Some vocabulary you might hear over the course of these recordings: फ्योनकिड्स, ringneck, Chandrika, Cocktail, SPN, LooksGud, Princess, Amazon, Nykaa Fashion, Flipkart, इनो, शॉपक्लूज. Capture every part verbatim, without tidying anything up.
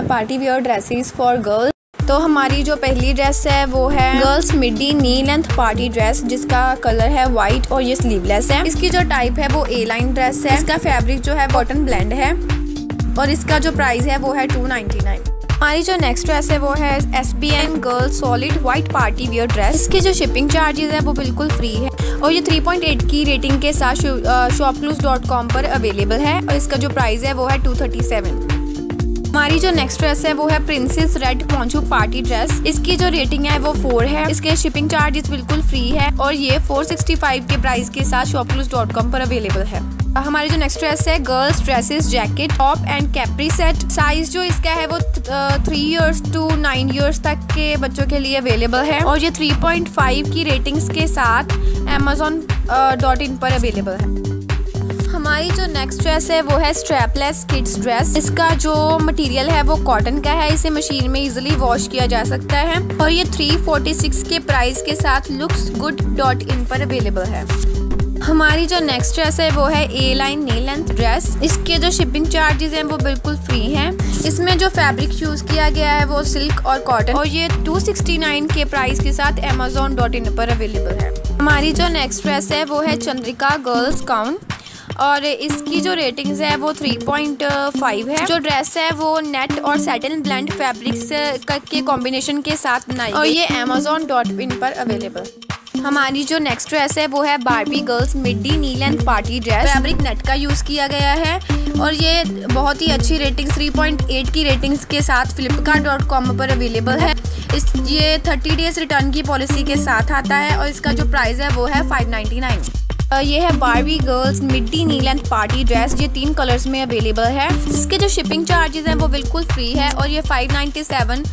हैं party wear dresses for girls. तो हमारी जो पहली ड्रेस है वो है girls midi knee length party dress, जिसका कलर है वाइट और ये स्लीवलेस है। इसकी जो टाइप है वो ए लाइन ड्रेस है। इसका फैब्रिक जो है कॉटन ब्लेंड है और इसका जो प्राइस है वो है टू नाइन्टी नाइन। हमारी जो नेक्स्ट ड्रेस है वो है S P N girls solid white party wear dress. इसकी जो शिपिंग चार्जेस है वो बिल्कुल फ्री है और ये थ्री पॉइंट एट की रेटिंग के साथ शॉपक्लूज डॉट कॉम पर अवेलेबल है और इसका जो प्राइस है वो है टू थर्टी सेवन। हमारी जो नेक्स्ट ड्रेस है वो है princess red poncho party dress. इसकी जो रेटिंग है वो फोर है। इसके शिपिंग चार्जेस बिल्कुल फ्री है और ये फोर सिक्सटी फाइव के प्राइस के साथ शॉपक्लूज डॉट कॉम पर अवेलेबल है। हमारी जो नेक्स्ट ड्रेस है girls dresses jacket top and capri set. Size जो इसका है वो three years to nine years तक के बच्चों के लिए अवेलेबल है और ये थ्री पॉइंट फाइव की रेटिंग्स के साथ अमेजोन डॉट इन पर अवेलेबल है। हमारी जो नेक्स्ट ड्रेस है वो है स्ट्रैपलेस किड्स ड्रेस। इसका जो मटेरियल है वो कॉटन का है। इसे मशीन में इजीली वॉश किया जा सकता है और ये थ्री फोर्टी सिक्स के प्राइस के साथ लुक्सगुड डॉट इन पर अवेलेबल है। हमारी जो नेक्स्ट ड्रेस है वो है A line knee length dress. इसके जो शिपिंग चार्जेस हैं वो बिल्कुल फ्री हैं। इसमें जो फैब्रिक यूज किया गया है वो सिल्क और कॉटन और ये टू सिक्सटी नाइन के प्राइस के साथ अमेजोन डॉट इन पर अवेलेबल है। हमारी जो नेक्स्ट ड्रेस है वो है चंद्रिका गर्ल्स गाउन और इसकी जो रेटिंग्स है वो थ्री पॉइंट फाइव है। जो ड्रेस है वो नेट और सैटिन ब्लेंड फैब्रिक्स के कॉम्बिनेशन के साथ बनाई और ये अमेजोन डॉट इन पर अवेलेबल। हमारी जो नेक्स्ट ड्रेस है वो है Barbie girls midi knee length party dress. Fabric net का यूज़ किया गया है और ये बहुत ही अच्छी रेटिंग्स थ्री पॉइंट एट की रेटिंग्स के साथ फ्लिपकार्ट डॉट कॉम पर अवेलेबल है। इस ये थर्टी डेज रिटर्न की पॉलिसी के साथ आता है और इसका जो प्राइस है वो है फाइव नाइन्टी नाइन। ये है Barbie girls midi knee length party dress. ये तीन कलर्स में अवेलेबल है। इसके जो शिपिंग चार्जेस हैं वो बिल्कुल फ्री है और ये फाइव नाइन्टी सेवन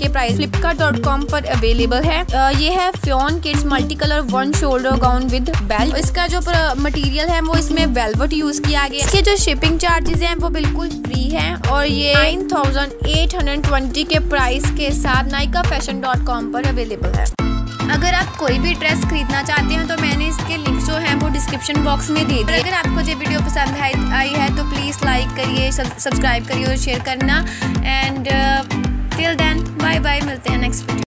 के प्राइस फ्लिपकार्ट डॉट कॉम पर अवेलेबल है। ये है फ्योनकिड्स multi colour one shoulder gown with belt. इसका जो मटेरियल है वो इसमें वेलवेट यूज किया गया। इसके जो शिपिंग चार्जेस हैं वो बिल्कुल फ्री है और ये nine thousand eight hundred twenty के प्राइस के साथ नायका फैशन डॉट कॉम पर अवेलेबल है। अगर आप कोई भी ड्रेस खरीदना चाहते हो तो मैंने इसके लिंक जो है वो डिस्क्रिप्शन बॉक्स में दे दिए। अगर आपको ये वीडियो पसंद आई है तो प्लीज़ लाइक करिए, सब्सक्राइब करिए और शेयर करना। And till then bye bye, मिलते हैं नेक्स्ट वीडियो।